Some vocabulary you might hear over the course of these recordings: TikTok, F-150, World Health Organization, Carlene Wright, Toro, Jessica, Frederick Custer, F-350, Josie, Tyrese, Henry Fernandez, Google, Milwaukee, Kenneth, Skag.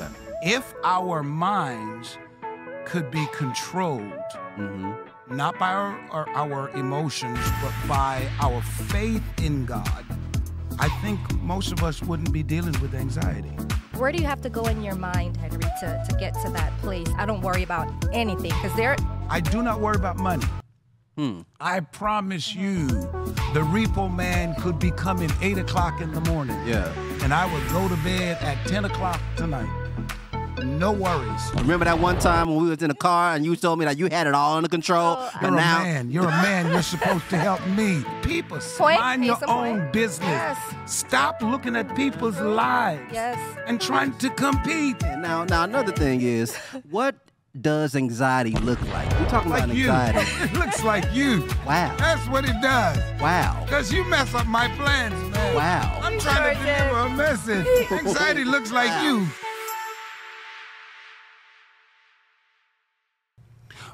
that. If our minds could be controlled, not by our emotions, but by our faith in God, I think most of us wouldn't be dealing with anxiety. Where do you have to go in your mind, Henry, to get to that place? I don't worry about anything, because there... I do not worry about money. I promise you, the repo man could be coming 8 o'clock in the morning. Yeah. And I would go to bed at 10 o'clock tonight. No worries. Remember that one time when we was in the car and you told me that you had it all under control? Oh, but you're a man. You're supposed to help me. People, mind your own business. Yes. Stop looking at people's lives and trying to compete. Now, another thing is, what does anxiety look like? We're talking about anxiety. It looks like you. Wow. That's what it does. Wow. Because you mess up my plans, man. Wow. I'm trying to deliver a message. Anxiety looks like you.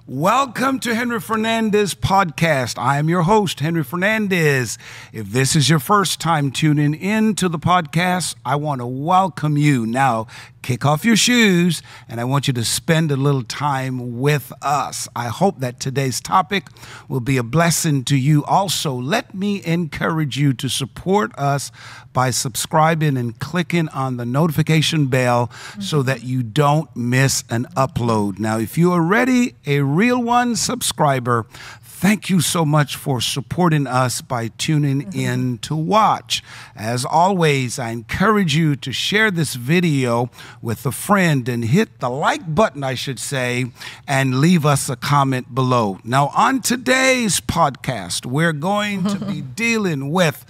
Welcome to Henry Fernandez Podcast. I am your host, Henry Fernandez. If this is your first time tuning in to the podcast, I want to welcome you. Now, kick off your shoes, and I want you to spend a little time with us. I hope that today's topic will be a blessing to you. Also, let me encourage you to support us by subscribing and clicking on the notification bell so that you don't miss an upload. Now, if you are already a Real One subscriber, thank you so much for supporting us by tuning in to watch. As always, I encourage you to share this video with a friend and hit the like button, I should say, and leave us a comment below. Now, on today's podcast, we're going to be dealing with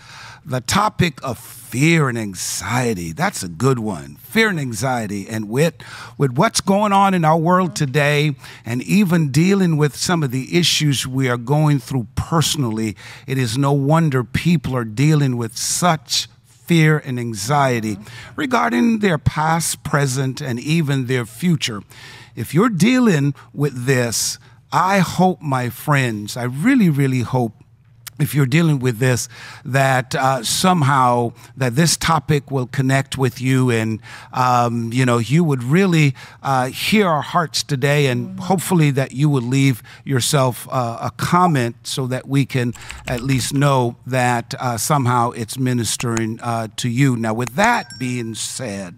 the topic of fear and anxiety. That's a good one. Fear and anxiety. And with what's going on in our world today, and even dealing with some of the issues we are going through personally, it is no wonder people are dealing with such fear and anxiety regarding their past, present, and even their future. If you're dealing with this, I hope, my friends, I really, really hope, if you're dealing with this, that somehow that this topic will connect with you, and you know, you would really hear our hearts today, and hopefully that you would leave yourself a comment so that we can at least know that somehow it's ministering to you. Now, with that being said,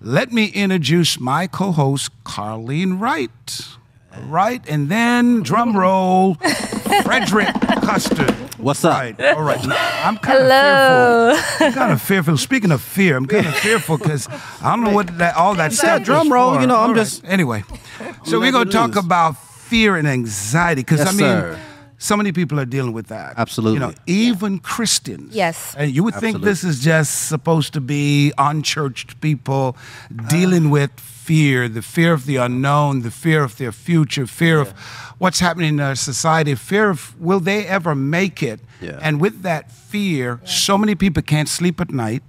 let me introduce my co-host, Carlene Wright. And then, drum roll, Frederick Custer. What's up? All right. I'm kind of fearful. Speaking of fear, I'm kind of fearful because I don't know what all that stuff. Drum roll, you know. Anyway, so we're gonna talk about fear and anxiety because so many people are dealing with that. Absolutely. You know, even Christians. Yes. And you would think this is just supposed to be unchurched people dealing with fear, the fear of the unknown, the fear of their future, fear of what's happening in our society, fear of will they ever make it? Yeah. And with that fear, so many people can't sleep at night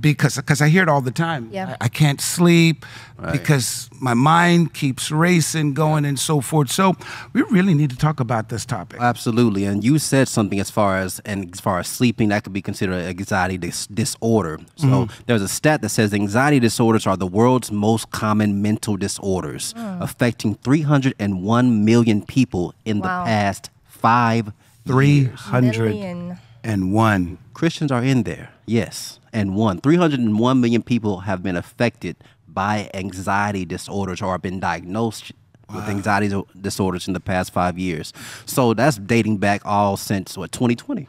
because I hear it all the time. Yeah. I can't sleep because my mind keeps racing, going and so forth. So we really need to talk about this topic. Absolutely. And you said something as far as sleeping, that could be considered an anxiety disorder. So there's a stat that says anxiety disorders are the world's most common mental disorders, affecting 301 million people in the past 5 years. 301 million. Christians are in there. Yes. 301 million people have been affected by anxiety disorders or have been diagnosed with anxiety disorders in the past 5 years. So that's dating back all since, what, 2020?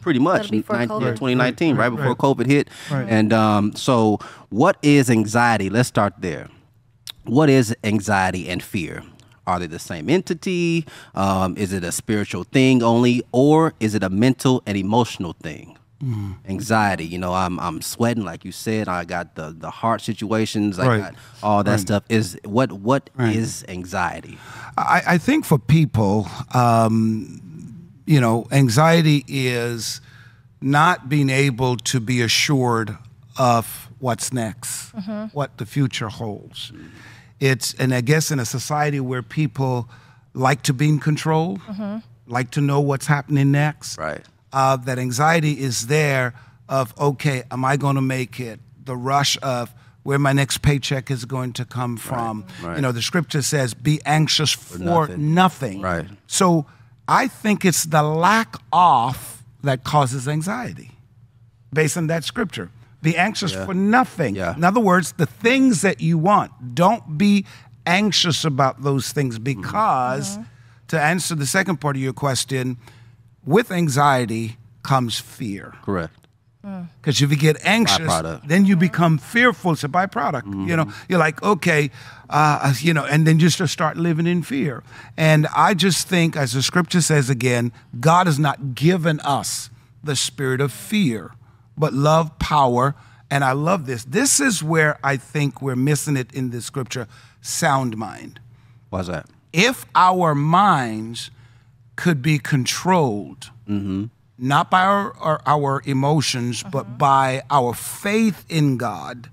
Pretty much, 2019, right before COVID hit. And so what is anxiety? Let's start there. What is anxiety and fear? Are they the same entity? Is it a spiritual thing only, or is it a mental and emotional thing? Anxiety, you know, I'm sweating, like you said. I got the heart situations. I got all that stuff. Is what is anxiety? I think for people, you know, anxiety is not being able to be assured of what's next, what the future holds. It's, and I guess in a society where people like to be in control, like to know what's happening next, that anxiety is there of, okay, am I going to make it? The rush of, where my next paycheck is going to come from. Right, right. You know, the scripture says, be anxious for nothing. Right. So I think it's the lack of that causes anxiety, based on that scripture. Be anxious for nothing. Yeah. In other words, the things that you want, don't be anxious about those things, because to answer the second part of your question, with anxiety comes fear. Correct. Because if you get anxious, then you become fearful. It's a byproduct. You know, you're like, okay, you know, and then you just start living in fear. And I just think, as the scripture says again, God has not given us the spirit of fear, but love, power, and I love this. This is where I think we're missing it in this scripture, sound mind. Why's that? If our minds could be controlled, not by our emotions, but by our faith in God,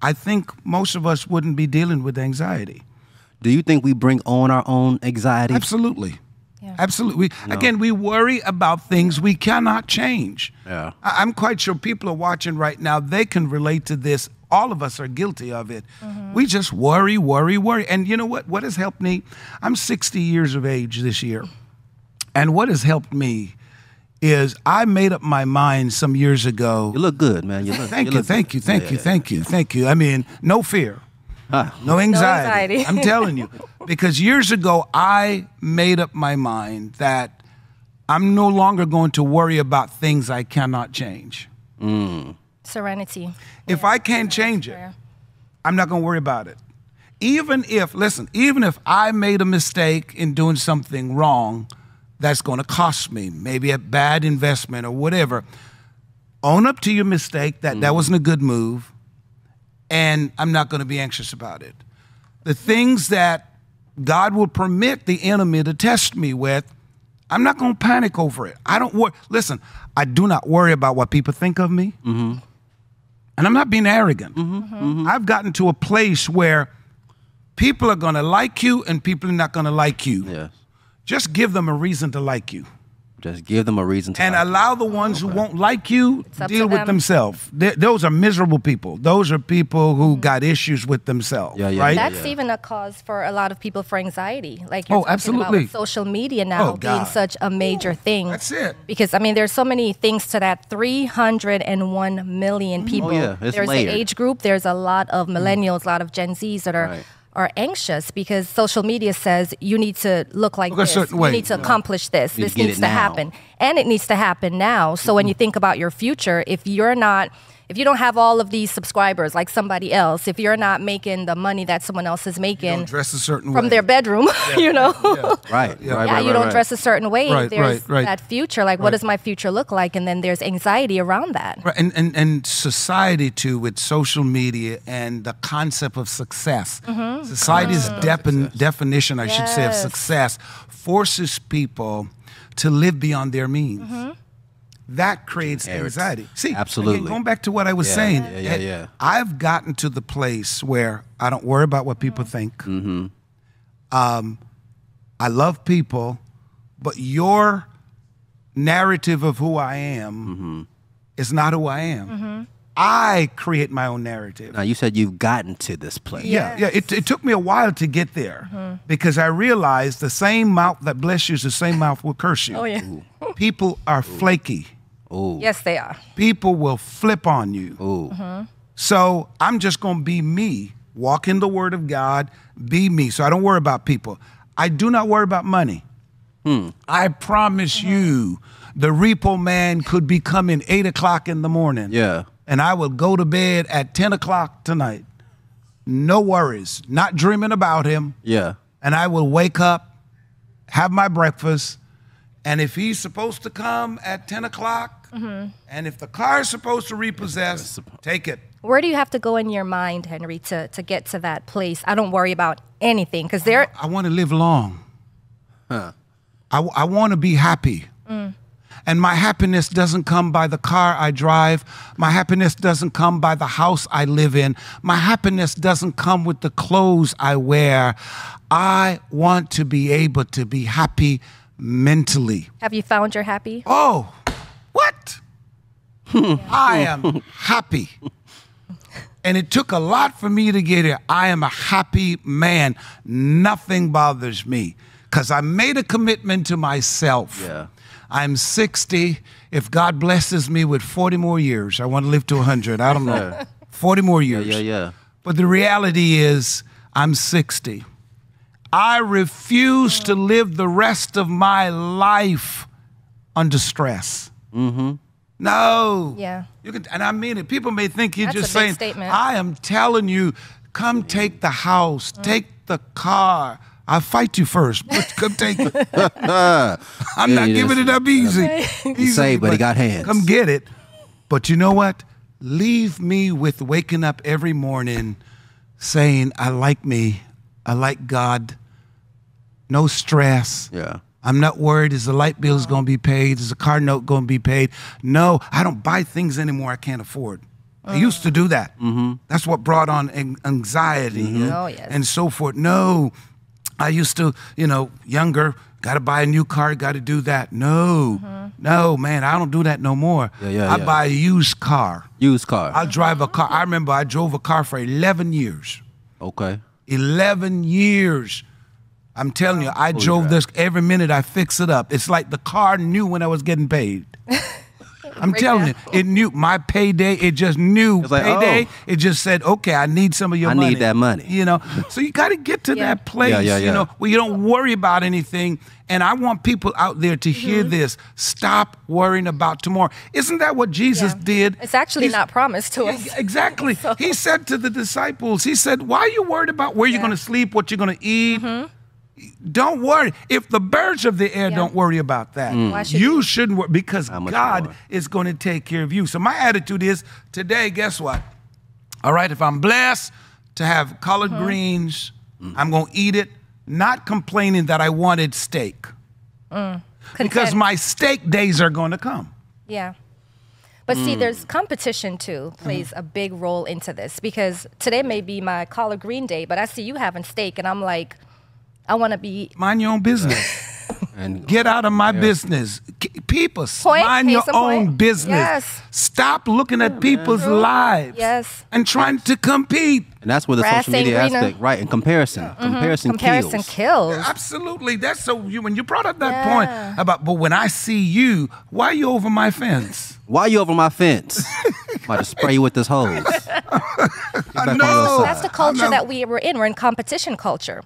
I think most of us wouldn't be dealing with anxiety. Do you think we bring on our own anxiety? Absolutely. Yeah. Absolutely. Again, we worry about things we cannot change. Yeah. I'm quite sure people are watching right now. They can relate to this. All of us are guilty of it. We just worry, worry, worry. And you know what? What has helped me? I'm 60 years of age this year. And what has helped me is I made up my mind some years ago. You look good, man. You look, thank you. I mean, no fear. No anxiety. I'm telling you. Because years ago, I made up my mind that I'm no longer going to worry about things I cannot change. Serenity. If I can't change it, I'm not going to worry about it. Even if, listen, even if I made a mistake in doing something wrong, that's going to cost me, maybe a bad investment or whatever. Own up to your mistake, that that wasn't a good move, and I'm not going to be anxious about it. The things that God will permit the enemy to test me with, I'm not going to panic over it. I don't worry. Listen, I do not worry about what people think of me, and I'm not being arrogant. I've gotten to a place where people are going to like you and people are not going to like you. Yes. Just give them a reason to like you. Just give them a reason to like you. And allow the ones who won't like you deal with themselves. Those are miserable people. Those are people who got issues with themselves, right? That's even a cause for a lot of people for anxiety. Like you're talking about with social media now being such a major thing. That's it. Because, I mean, there's so many things to that. 301 million people. There's an age group. There's a lot of millennials, a lot of Gen Zs that are anxious because social media says you need to look like this, you need to accomplish this, this needs to happen. And it needs to happen now. So when you think about your future, if you're not, if you don't have all of these subscribers like somebody else, if you're not making the money that someone else is making, you don't dress a certain way. From their bedroom, you know? You don't dress a certain way. That future, like what does my future look like? And then there's anxiety around that. And society too, with social media and the concept of success. Society's definition, I should say, of success forces people to live beyond their means. That creates anxiety. See, again, going back to what I was saying, I've gotten to the place where I don't worry about what people think. I love people, but your narrative of who I am is not who I am. I create my own narrative. Now, you said you've gotten to this place. It took me a while to get there because I realized the same mouth that bless you is the same mouth will curse you. People are flaky. Yes, they are. People will flip on you. So I'm just going to be me, walk in the Word of God, be me. So I don't worry about people. I do not worry about money. I promise you, the repo man could be coming 8 o'clock in the morning. And I will go to bed at 10 o'clock tonight. No worries. Not dreaming about him. And I will wake up, have my breakfast, and if he's supposed to come at 10 o'clock, and if the car is supposed to repossess, take it. Where do you have to go in your mind, Henry, to get to that place? I don't worry about anything. Because there. I want to live long. I want to be happy. And my happiness doesn't come by the car I drive. My happiness doesn't come by the house I live in. My happiness doesn't come with the clothes I wear. I want to be able to be happy mentally. Have you found your happy? Oh, what? I am happy. And it took a lot for me to get here. I am a happy man. Nothing bothers me because I made a commitment to myself. Yeah. I'm 60. If God blesses me with 40 more years, I want to live to 100. I don't know. 40 more years. Yeah. But the reality is I'm 60. I refuse to live the rest of my life under stress. Mm-hmm. No. Yeah. You can, and I mean it. People may think you're just saying, statement. I am telling you, come take the house, take the car. I'll fight you first, but come take it. I'm not giving it up easy. He's saved, but he got hands. Come get it. But you know what? Leave me with waking up every morning saying, I like me. I like God. No stress. Yeah. I'm not worried, is the light bill's gonna be paid? Is the car note gonna be paid? No, I don't buy things anymore I can't afford. I used to do that. Mm-hmm. That's what brought on anxiety and so forth. No, I used to, you know, younger, gotta buy a new car, gotta do that. No, no, man, I don't do that no more. I buy a used car. Used car. I drive a car. I remember I drove a car for 11 years. Okay. 11 years. I'm telling you, I drove this every minute. I fix it up. It's like the car knew when I was getting paid. I'm telling you, it knew my payday. It just knew payday. It just said, "Okay, I need some of your money. I need that money." You know, so you got to get to that place. You know, where you don't worry about anything. And I want people out there to hear this. Stop worrying about tomorrow. Isn't that what Jesus did? It's actually not promised to us. Exactly. So. He said to the disciples, he said, "Why are you worried about where you're going to sleep, what you're going to eat?" Don't worry. If the birds of the air don't worry about that, you shouldn't worry because God is going to take care of you. So my attitude is today, guess what? All right, if I'm blessed to have collard greens, I'm going to eat it, not complaining that I wanted steak. Because my steak days are going to come. Yeah. But see, there's competition too, plays a big role into this because today may be my collard green day, but I see you having steak and I'm like, I want to be... Mind your own business. And get out of my business. People, mind your own business. Yes. Stop looking at people's lives and trying to compete. And that's where the social media aspect, right, and comparison. Comparison kills. Yeah, absolutely. That's so, when you brought up that point about, but when I see you, why are you over my fence? Why are you over my fence? I'm about to spray you with this hose. No. That's the culture that we were in. We're in competition culture.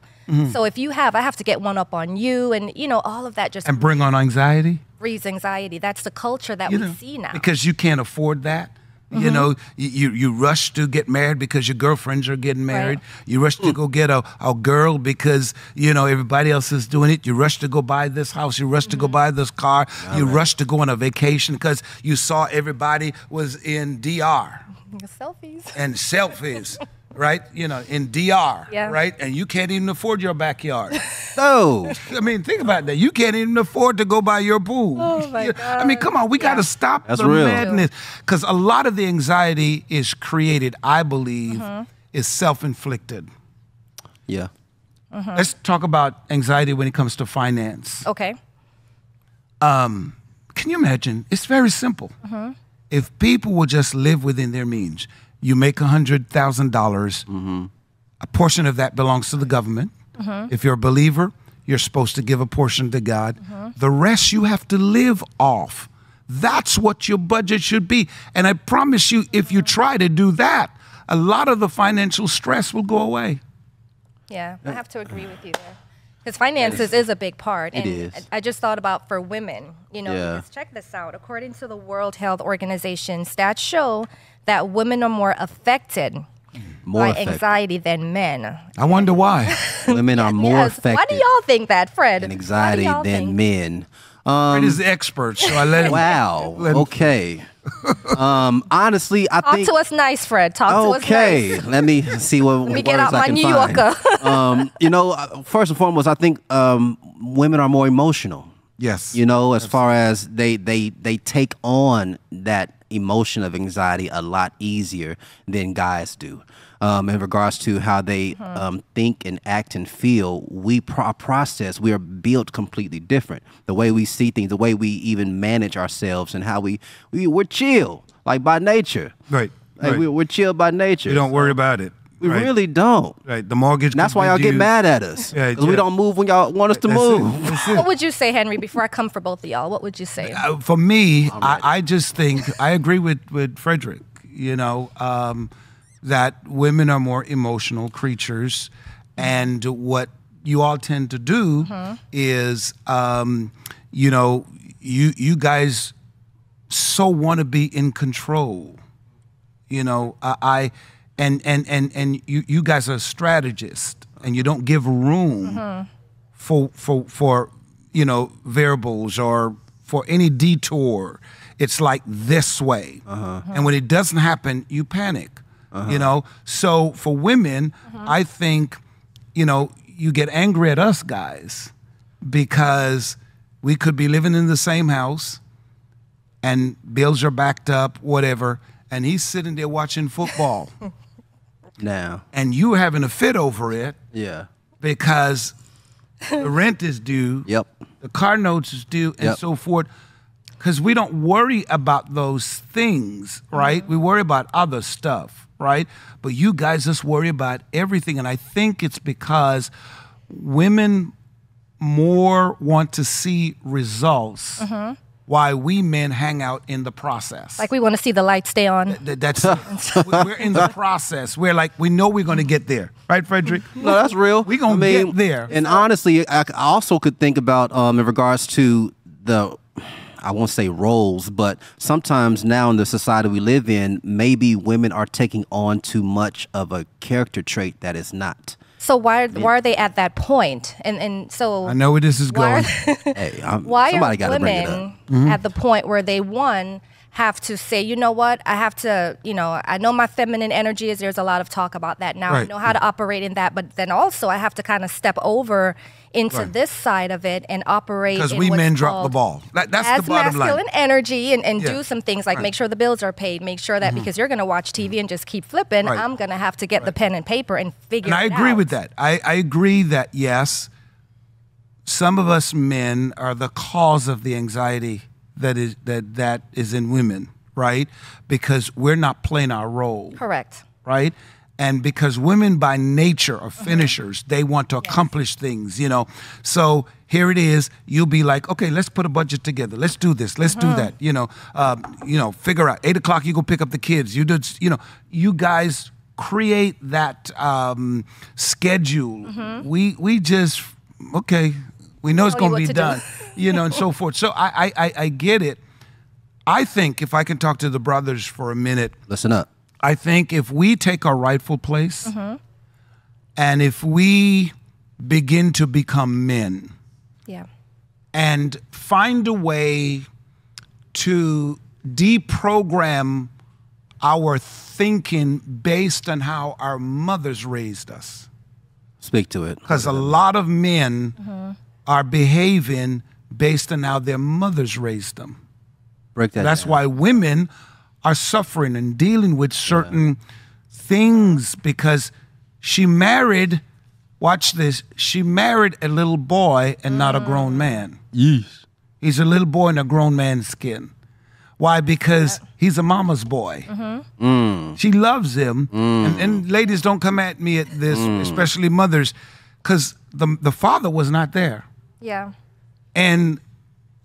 So if you have, I have to get one up on you and, you know, all of that just... And bring on anxiety? Breeds anxiety. That's the culture that we see now. Because you can't afford that. You know, you rush to get married because your girlfriends are getting married. You rush to go get a girl because, you know, everybody else is doing it. You rush to go buy this house. You rush to go buy this car. You rush to go on a vacation because you saw everybody was in DR. Selfies. And selfies. Right, you know, in DR, right? And you can't even afford your backyard. No. I mean, think about that. You can't even afford to go by your pool. Oh, my God. I mean, come on, we got to stop the madness. Because a lot of the anxiety is created, I believe, is self-inflicted. Yeah. Let's talk about anxiety when it comes to finance. Okay. Can you imagine? It's very simple. If people will just live within their means, you make $100,000, a portion of that belongs to the government. If you're a believer, you're supposed to give a portion to God. The rest you have to live off. That's what your budget should be. And I promise you, if you try to do that, a lot of the financial stress will go away. Yeah, I have to agree with you there. Because finances is a big part. And I just thought about for women, you know, because check this out. According to the World Health Organization, stats show that women are more affected by anxiety than men. I wonder why. Women are more affected. Why do y'all think that, Fred? And anxiety than men. Fred is the expert, so I let him. Wow. Okay. Honestly, I think... Talk to us nice, Fred. Talk to us nice. Okay. Let me see what words I can find. Let me get out my New Yorker. You know, first and foremost, I think women are more emotional. Yes. You know, as far as they take on that emotion of anxiety a lot easier than guys do. In regards to how they think and act and feel, we are built completely different. The way we see things, the way we even manage ourselves and how we're chill, like by nature. Right. Like right. We're chill by nature. We don't worry about it. We right. really don't. Right. The mortgage. That's why y'all get mad at us. Because yeah. we don't move when y'all want us to move. What would you say, Henry, before I come for both of y'all? What would you say? For me, right. I just think, I agree with Frederick, you know, that women are more emotional creatures. And what you all tend to do mm-hmm. is, you know, you guys so want to be in control. You know, and you guys are strategists, and you don't give room mm-hmm. for you know, variables or for any detour. It's like this way, uh-huh. and when it doesn't happen, you panic. Uh-huh. You know, so for women, uh-huh. I think, you know, you get angry at us guys because we could be living in the same house, and bills are backed up, whatever, and he's sitting there watching football. Now. And you were having a fit over it. Yeah. Because the rent is due. Yep. The car notes is due and yep. so forth. Because we don't worry about those things, right? Mm-hmm. We worry about other stuff, right? But you guys just worry about everything. And I think it's because women more want to see results. Mm-hmm. Why we men hang out in the process. Like we want to see the light stay on. That's we're in the process. We're like, we know we're going to get there. Right, Frederick? No, that's real. We're going to get there. And honestly, I also could think about in regards to the, I won't say roles, but sometimes now in the society we live in, maybe women are taking on too much of a character trait that is not. So why are they at that point? And so I know where this is going. Hey, why somebody got to bring it up. Mm-hmm. At the point where they have to say, you know what? I have to, you know, I know my feminine energy is. There's a lot of talk about that now. Right. I know how to operate in that, but then also I have to kind of step over into right. this side of it and operate because we men drop the ball. That's the bottom line. As masculine energy and yeah. do some things like right. make sure the bills are paid, make sure that mm-hmm. because you're going to watch TV and just keep flipping, right. I'm going to have to get right. the pen and paper and figure. And it I agree out. With that. I agree that yes, some of us men are the cause of the anxiety that is in women, right? Because we're not playing our role. Correct. Right? And because women by nature are finishers, mm-hmm. they want to yes. accomplish things, you know. So here it is, you'll be like, okay, let's put a budget together. Let's do this, let's mm-hmm. do that, you know, figure out 8 o'clock, you go pick up the kids. You do, you know, you guys create that schedule. Mm-hmm. We just, okay, we know it's going to be done, you know, and so forth. So I get it. I think if I can talk to the brothers for a minute. Listen up. I think if we take our rightful place mm-hmm. and if we begin to become men yeah. and find a way to deprogram our thinking based on how our mothers raised us. Speak to it. Because a lot of men mm-hmm. are behaving based on how their mothers raised them. Break that That's down. Why women are suffering and dealing with certain yeah. things because she married, watch this, she married a little boy and not a grown man. Yes. He's a little boy in a grown man's skin. Why? Because he's a mama's boy. Mm-hmm. Mm. She loves him. Mm. And ladies, don't come at me at this, especially mothers, because the father was not there. Yeah. And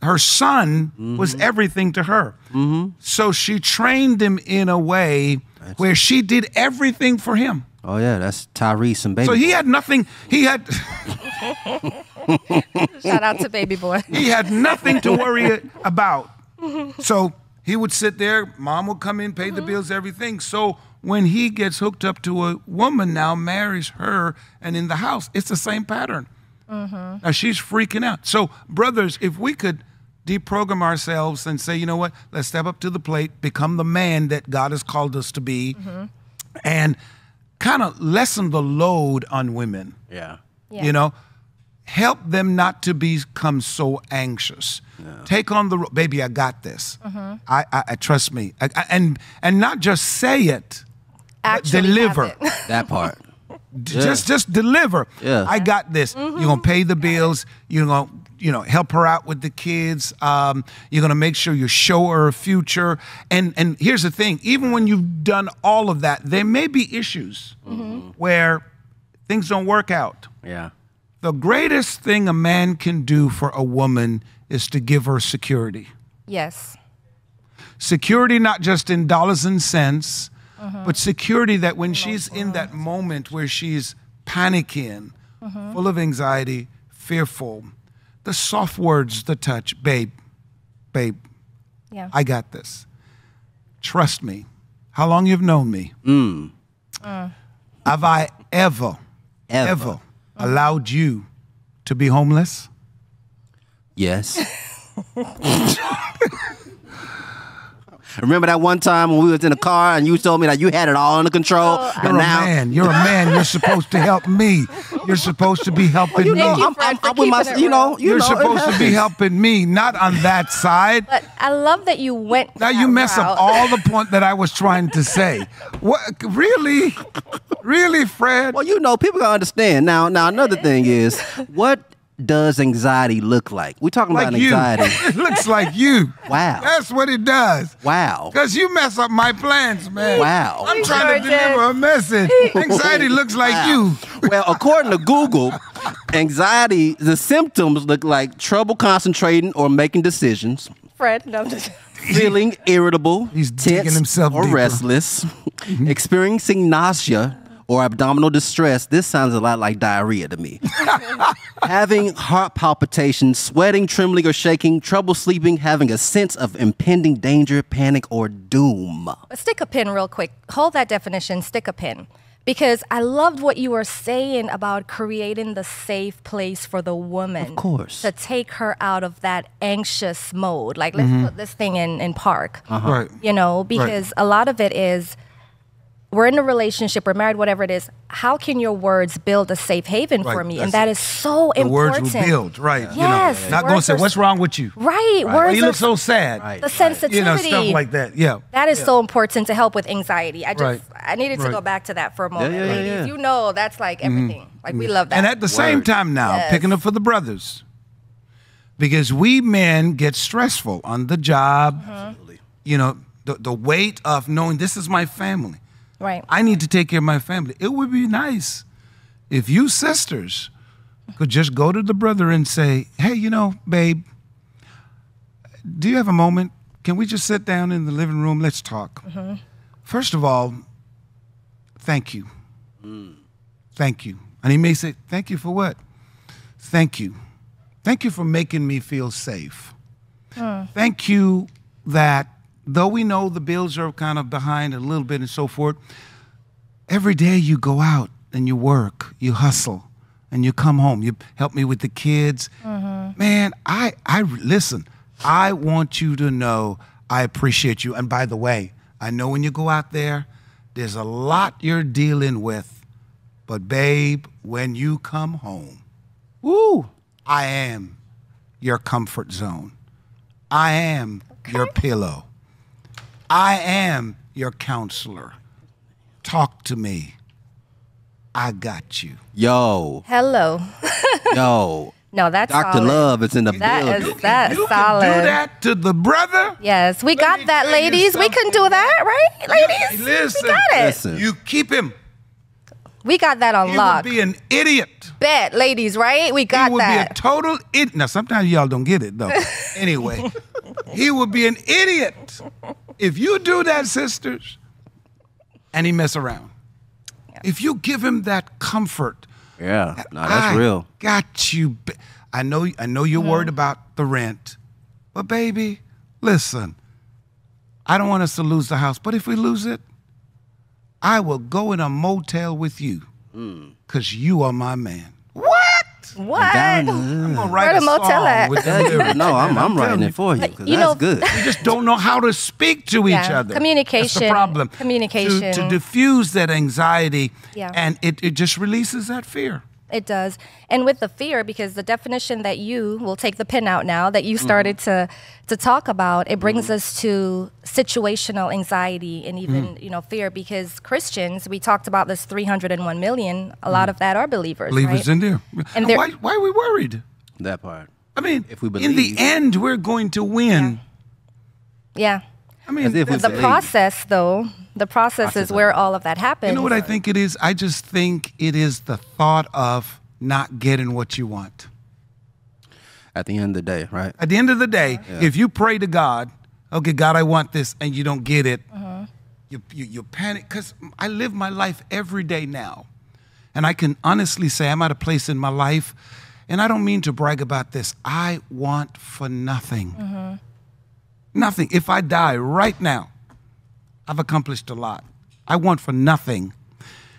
her son mm-hmm. was everything to her. Mm-hmm. So she trained him in a way where she did everything for him. Oh, yeah, that's Tyrese and Baby Boy. So he had nothing. He had... Shout out to Baby Boy. He had nothing to worry about. So he would sit there. Mom would come in, pay mm-hmm. the bills, everything. So when he gets hooked up to a woman now, marries her, and in the house, it's the same pattern. Mm-hmm. Now, she's freaking out. So, brothers, if we could deprogram ourselves and say, you know what, let's step up to the plate, become the man that God has called us to be, mm-hmm. and kind of lessen the load on women. Yeah. Yeah. You know, help them not to become so anxious. No. Take on the, baby, I got this. Mm-hmm. I trust me. And not just say it, actually but deliver. Have it. That part. Just deliver. Yeah. I got this. Mm-hmm. You're going to pay the bills. You're going to help her out with the kids. You're going to make sure you show her a future. And here's the thing, even when you've done all of that, there may be issues where things don't work out. Yeah. The greatest thing a man can do for a woman is to give her security. Yes. Security not just in dollars and cents, but security that when she's in that moment where she's panicking, full of anxiety, fearful, the soft words, the touch, babe, babe, I got this. Trust me. How long you've known me? Have I ever allowed you to be homeless? Yes. Remember that one time when we was in the car and you told me that you had it all under control? Oh, and you're a man. You're supposed to help me. You're supposed to be helping me. You're supposed to be helping me, not on that side. But I love that you went. Now you mess up all the point that I was trying to say. What really, really, Fred? Well, you know, people gotta understand. Now another thing is, what does anxiety look like? We're talking about anxiety. It looks like you. Wow. That's what it does. Wow. Because you mess up my plans, man. Wow. I'm trying to deliver a message. Anxiety looks like you. Well, according to Google, anxiety, the symptoms look like trouble concentrating or making decisions. Fred, no. Feeling irritable, tense or restless, experiencing nausea, or abdominal distress. This sounds a lot like diarrhea to me. Having heart palpitations, sweating, trembling, or shaking, trouble sleeping, having a sense of impending danger, panic, or doom. Stick a pin real quick. Hold that definition, stick a pin. Because I loved what you were saying about creating the safe place for the woman. Of course. To take her out of that anxious mode. Like, let's put this thing in park. Right. You know, because a lot of it is, we're in a relationship, we're married, whatever it is, how can your words build a safe haven for me? And that is so important. The words will build, yes. You know, not going to say, what's wrong with you? Words you look so sad. The sensitivity. You know, stuff like that, that is so important to help with anxiety. I needed to go back to that for a moment. Ladies, you know, that's like everything. Like, we love that. And at the same time now, picking up for the brothers. Because we men get stressful on the job. You know, the weight of knowing this is my family. I need to take care of my family. It would be nice if you sisters could just go to the brother and say, hey, you know, babe, do you have a moment? Can we just sit down in the living room? Let's talk. First of all, thank you. Thank you. And he may say, thank you for what? Thank you. Thank you for making me feel safe. Thank you that though we know the bills are kind of behind a little bit and so forth, every day you go out and you work, you hustle, and you come home. You help me with the kids. Man, listen, I want you to know I appreciate you. And by the way, I know when you go out there, there's a lot you're dealing with. But babe, when you come home, woo, I am your comfort zone. I am your pillow. I am your counselor. Talk to me. I got you. Yo. Hello. Yo. No, that's Dr. Solid. Love is in the building. That's solid. You can do that to the brother? Yes, we got that, ladies. We can do that, right, ladies? You, listen, we got it. Listen. You keep him. We got that on lock. He would be an idiot. Bet, ladies, right? We got that. He would be a total idiot. Now, sometimes y'all don't get it, though. Anyway, he would be an idiot if you do that, sisters, and he mess around. Yeah. If you give him that comfort, that's real. Got you. I know you're worried about the rent, but baby, listen. I don't want us to lose the house, but if we lose it, I will go in a motel with you, cause you are my man. What? I'm gonna write a motel at. No, I'm writing it for you. You know, that's good. We just don't know how to speak to each other. Communication. That's the problem. Communication to diffuse that anxiety, and it just releases that fear. It does, and with the fear, because the definition that you will take the pin out now that you started to talk about, it brings us to situational anxiety and even fear. Because Christians, we talked about this 301 million. A lot of that are believers. Believers in there. And why are we worried? That part. I mean, if we believe, in the end, we're going to win. Yeah. I mean, the process, though, the process is where all of that happens. You know what I think it is? I just think it is the thought of not getting what you want. At the end of the day, right? At the end of the day, if you pray to God, okay, God, I want this, and you don't get it, you panic. Because I live my life every day now, and I can honestly say I'm at a place in my life, and I don't mean to brag about this. I want for nothing. Nothing. If I die right now, I've accomplished a lot. I want for nothing.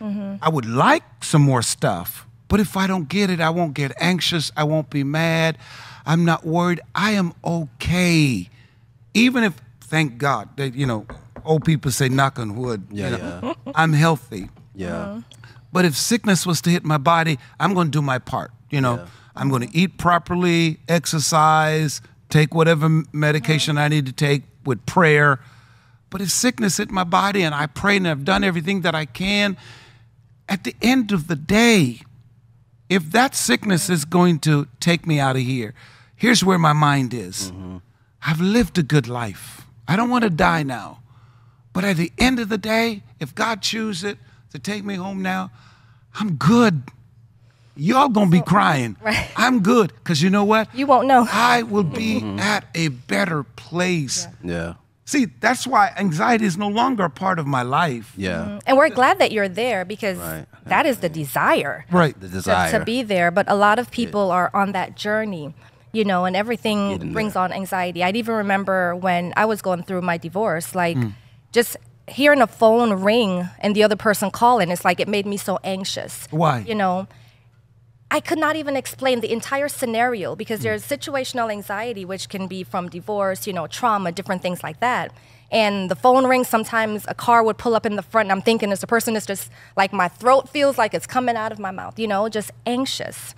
I would like some more stuff, but if I don't get it, I won't get anxious. I won't be mad. I'm not worried. I am okay. Even if, thank God, that, you know, old people say knock on wood. I'm healthy. But if sickness was to hit my body, I'm going to do my part. You know, I'm going to eat properly, exercise, take whatever medication I need to take with prayer. But if sickness hit my body and I pray and I've done everything that I can, at the end of the day, if that sickness is going to take me out of here, here's where my mind is. I've lived a good life. I don't want to die now. But at the end of the day, if God chooses it to take me home now, I'm good. Y'all going to be crying. Right. I'm good. Because you know what? You won't know. I will be at a better place. See, that's why anxiety is no longer a part of my life. And we're glad that you're there, because that is the desire. The desire. To be there. But a lot of people are on that journey, you know, and everything brings on anxiety. I'd even remember when I was going through my divorce, like just hearing a phone ring and the other person calling, it's like it made me so anxious. Why? You know, I could not even explain the entire scenario, because there's situational anxiety, which can be from divorce, you know, trauma, different things like that. And the phone rings, sometimes a car would pull up in the front, and I'm thinking as the person is just like, my throat feels like it's coming out of my mouth, you know, just anxious.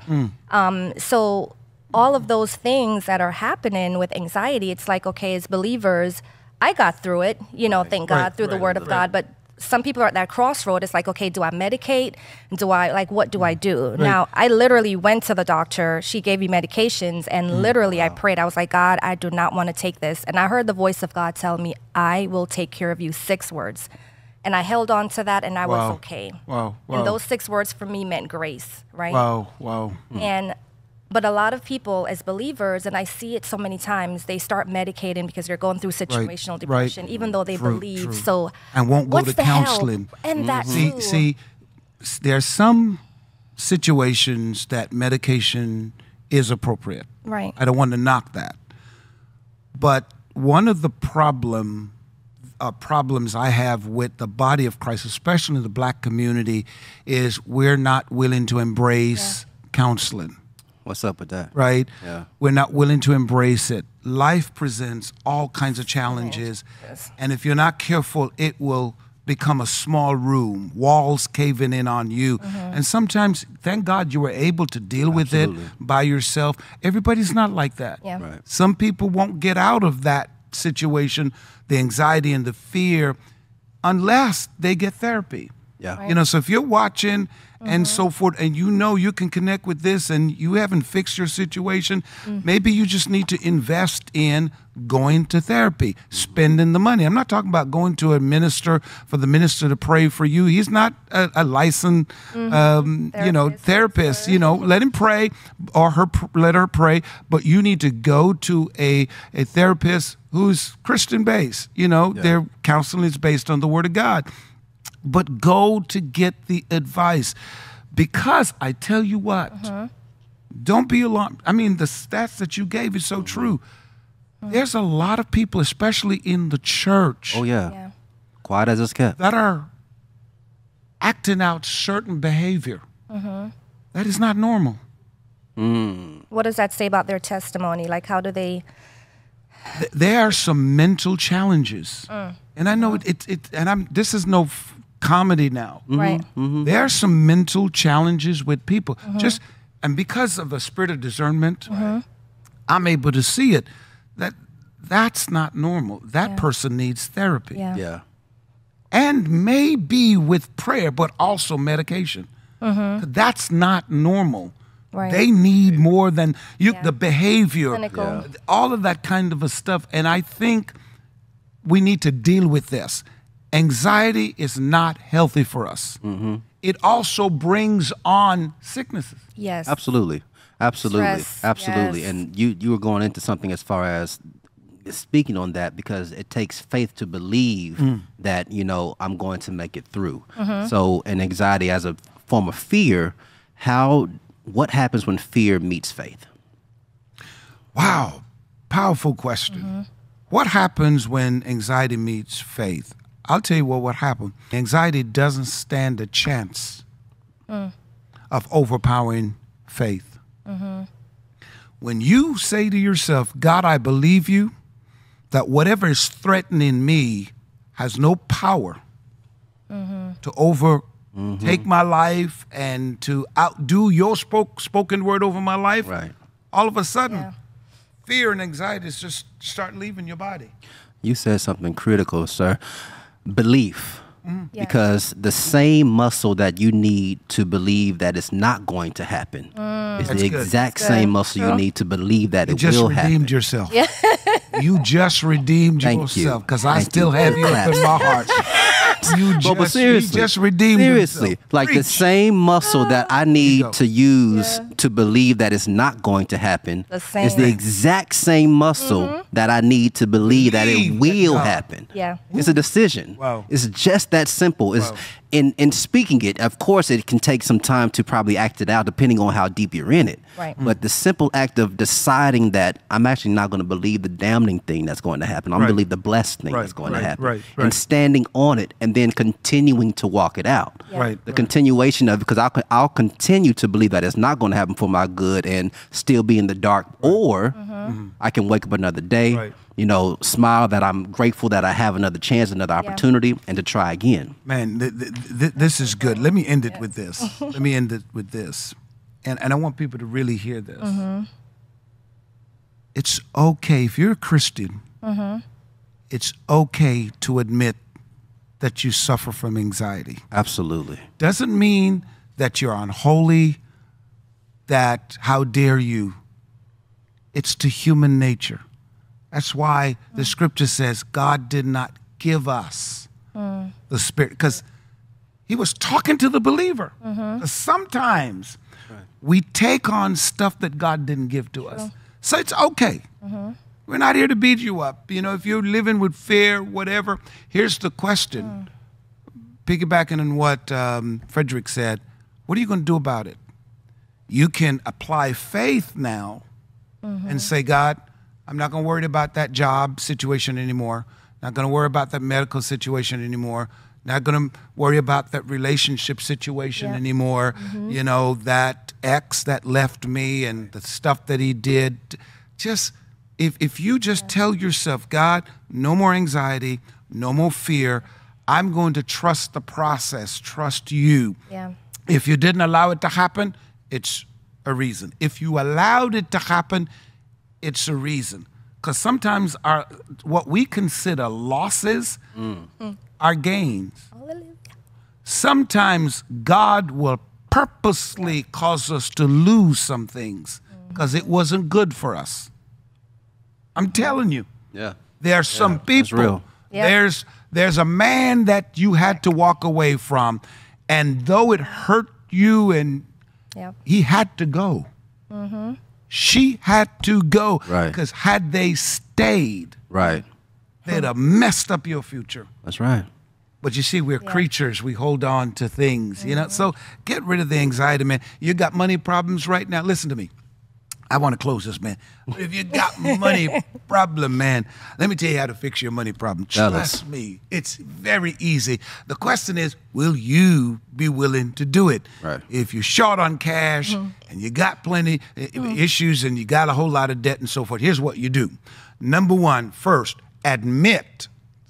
So all of those things that are happening with anxiety, it's like, okay, as believers, I got through it, you know, thank God, through the word of God, but some people are at that crossroad. It's like, okay, do I medicate? Do I, like, what do I do? Now, I literally went to the doctor. She gave me medications, and literally I prayed. I was like, God, I do not want to take this. And I heard the voice of God tell me, I will take care of you, 6 words. And I held on to that, and I was okay. And those 6 words for me meant grace, right? And but a lot of people as believers, and I see it so many times, they start medicating because they're going through situational depression, even though they believe. So and won't go to counseling. And that too. See, there are some situations that medication is appropriate. I don't want to knock that. But one of the problems I have with the body of Christ, especially the black community, is we're not willing to embrace counseling. What's up with that? Right? Yeah. We're not willing to embrace it. Life presents all kinds of challenges. And if you're not careful, it will become a small room, walls caving in on you. And sometimes, thank God, you were able to deal with it by yourself. Everybody's not like that. Some people won't get out of that situation, the anxiety and the fear, unless they get therapy. You know, so if you're watching and so forth, and you know you can connect with this and you haven't fixed your situation, maybe you just need to invest in going to therapy, spending the money. I'm not talking about going to a minister for the minister to pray for you. He's not a licensed, you know, therapist. You know, let him pray or her, let her pray, but you need to go to a therapist who's Christian-based. You know, their counseling is based on the Word of God. But go to get the advice, because I tell you what, don't be alarmed. I mean, the stats that you gave is so true. There's a lot of people, especially in the church. Quiet as it's kept. That are acting out certain behavior. That is not normal. What does that say about their testimony? Like, how do they... There are some mental challenges. And I know this is no comedy now. There are some mental challenges with people. And because of a spirit of discernment, I'm able to see it. That's not normal. That person needs therapy. And maybe with prayer, but also medication. That's not normal. Right. They need more than you, the behavior, all of that kind of stuff. And I think we need to deal with this. Anxiety is not healthy for us. Mm-hmm. It also brings on sicknesses. Yes. Absolutely. Absolutely. Stress. Absolutely. Yes. And you were going into something as far as speaking on that, because it takes faith to believe that, you know, I'm going to make it through. Mm-hmm. So an anxiety as a form of fear, what happens when fear meets faith? Wow. Powerful question. Mm-hmm. What happens when anxiety meets faith? I'll tell you what happened. Anxiety doesn't stand a chance of overpowering faith. Mm-hmm. When you say to yourself, God, I believe you, that whatever is threatening me has no power to overtake my life and to outdo your spoken word over my life, right. All of a sudden, fear and anxiety just start leaving your body. You said something critical, sir. Belief. Because the same muscle that you need to believe that it's not going to happen is the exact same muscle you need to believe that it will happen. You just redeemed yourself. You just redeemed yourself, because I still have you up in my heart. But seriously, you just redeemed yourself. Like the same muscle that I need to use to believe that it's not going to happen is the exact same muscle that I need to believe that it will happen. Yeah. It's a decision. Wow. It's just that simple. Is in speaking it, of course it can take some time to probably act it out depending on how deep you're in it, right. But the simple act of deciding that I'm actually not going to believe the damning thing that's going to happen, I'm going to believe the blessed thing that's going to happen, and standing on it and then continuing to walk it out, the continuation of, because I'll continue to believe that it's not going to happen for my good and still be in the dark, or I can wake up another day, you know, smile that I'm grateful that I have another chance, another opportunity, and to try again. Man, this is good. Let me end it with this. Let me end it with this. And I want people to really hear this. It's okay, if you're a Christian, it's okay to admit that you suffer from anxiety. Absolutely. Doesn't mean that you're unholy, that how dare you. It's to human nature. That's why the scripture says God did not give us the spirit, because he was talking to the believer. Sometimes we take on stuff that God didn't give to us. So it's okay. We're not here to beat you up. You know, if you're living with fear, whatever, here's the question. Piggybacking on what Frederick said, what are you going to do about it? You can apply faith now and say, God, I'm not going to worry about that job situation anymore. Not going to worry about that medical situation anymore. Not going to worry about that relationship situation anymore. You know, that ex that left me and the stuff that he did. Just, if you just tell yourself, God, no more anxiety, no more fear. I'm going to trust the process, trust you. Yeah. If you didn't allow it to happen, it's a reason. If you allowed it to happen, it's a reason. Because sometimes what we consider losses are gains. Sometimes God will purposely cause us to lose some things because it wasn't good for us. I'm telling you. Yeah. There are some people. That's real. Yeah. There's a man that you had to walk away from, and though it hurt you, and he had to go. She had to go, because had they stayed, they'd have messed up your future. That's right. But you see, we're creatures. We hold on to things, you know. So get rid of the anxiety, man. You got money problems right now. Listen to me. I want to close this, man. If you got money problem, man, let me tell you how to fix your money problem. Trust me, it's very easy. The question is, will you be willing to do it? Right. If you're short on cash and you got plenty issues and you got a whole lot of debt and so forth, here's what you do. Number one, first, admit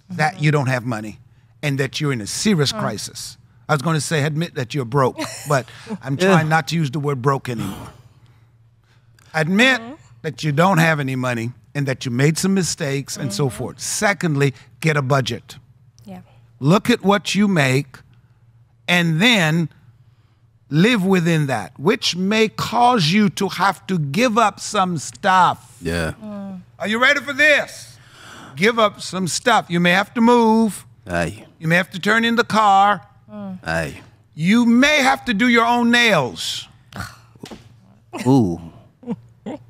that you don't have money and that you're in a serious crisis. I was going to say admit that you're broke, but I'm trying not to use the word broke anymore. Admit that you don't have any money and that you made some mistakes and so forth. Secondly, get a budget. Look at what you make and then live within that, which may cause you to have to give up some stuff. Yeah. Are you ready for this? Give up some stuff. You may have to move. Aye. You may have to turn in the car. Aye. You may have to do your own nails. Ooh.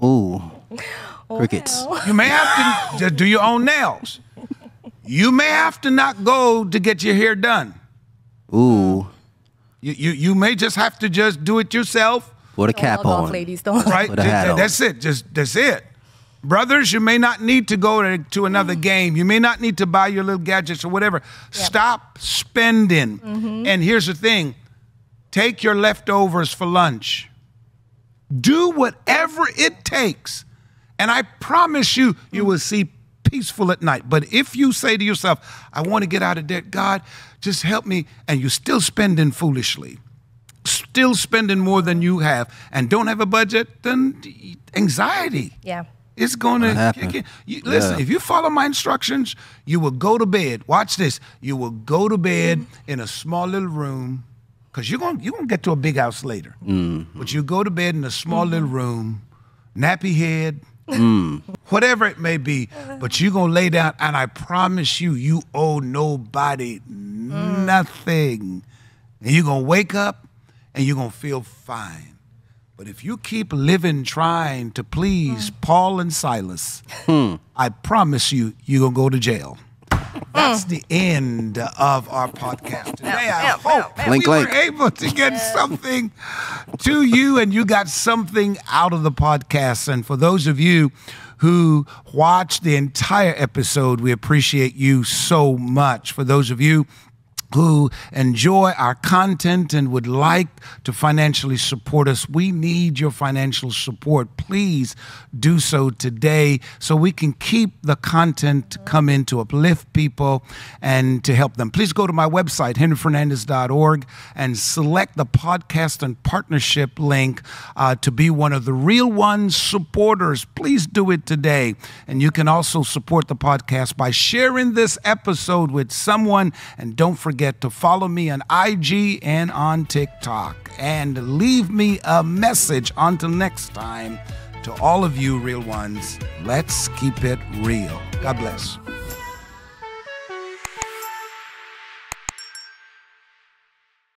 Ooh. Crickets. You may have to do your own nails. You may have to not go to get your hair done. Ooh. You may just have to just do it yourself. Put a cap on. Ladies, don't. Right? Put a hat on. That's it. Just that's it. Brothers, you may not need to go to another game. You may not need to buy your little gadgets or whatever. Yep. Stop spending. And here's the thing. Take your leftovers for lunch. Do whatever it takes. And I promise you, you will see peaceful at night. But if you say to yourself, I want to get out of debt, God, just help me. And you're still spending foolishly, still spending more than you have, and don't have a budget, then anxiety. Yeah. It's going to kick in. Listen, if you follow my instructions, you will go to bed. Watch this. You will go to bed in a small little room, because you're gonna get to a big house later. But you go to bed in a small little room, nappy head, whatever it may be, but you're going to lay down, and I promise you, you owe nobody nothing. And you're going to wake up, and you're going to feel fine. But if you keep living trying to please Paul and Silas, I promise you, you're going to go to jail. That's the end of our podcast today. I hope we were able to get something to you, and you got something out of the podcast. And for those of you who watched the entire episode, we appreciate you so much. For those of you who enjoy our content and would like to financially support us, we need your financial support. Please do so today so we can keep the content coming to uplift people and to help them. Please go to my website, henryfernandez.org, and select the podcast and partnership link to be one of the Real Ones supporters. Please do it today. And you can also support the podcast by sharing this episode with someone, and don't forget to follow me on IG and on TikTok, and leave me a message. Until next time, to all of you Real Ones, let's keep it real. God bless.